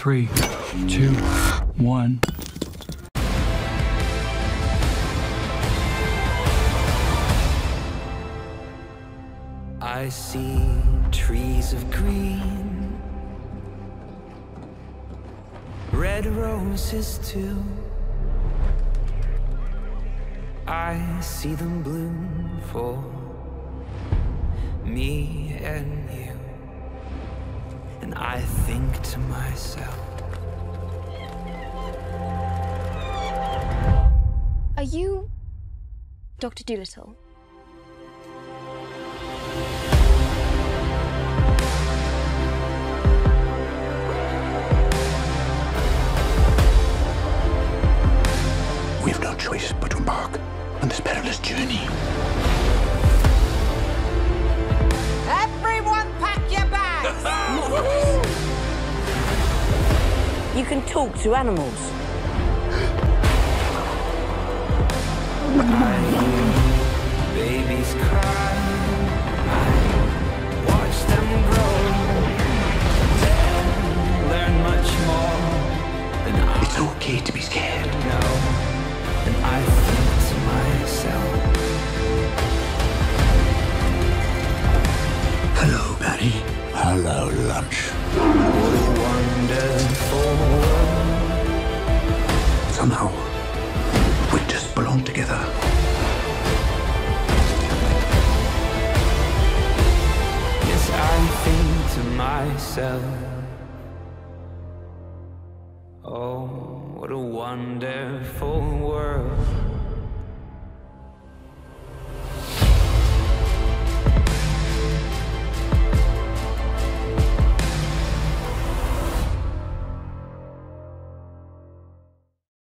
3, 2, 1. I see trees of green, red roses too. I see them bloom for me and you. And I think to myself, are you Dr. Dolittle? We have no choice but to embark on this perilous journey. Everyone pack your bags! You can talk to animals. I hear babies cry. I watch them grow. They'll learn much more than I. It's okay to be scared. No, and I think to myself, hello, Barry. Hello, lunch. What a wonderful world. Somehow, belong together. Yes, I think to myself, oh, what a wonderful world.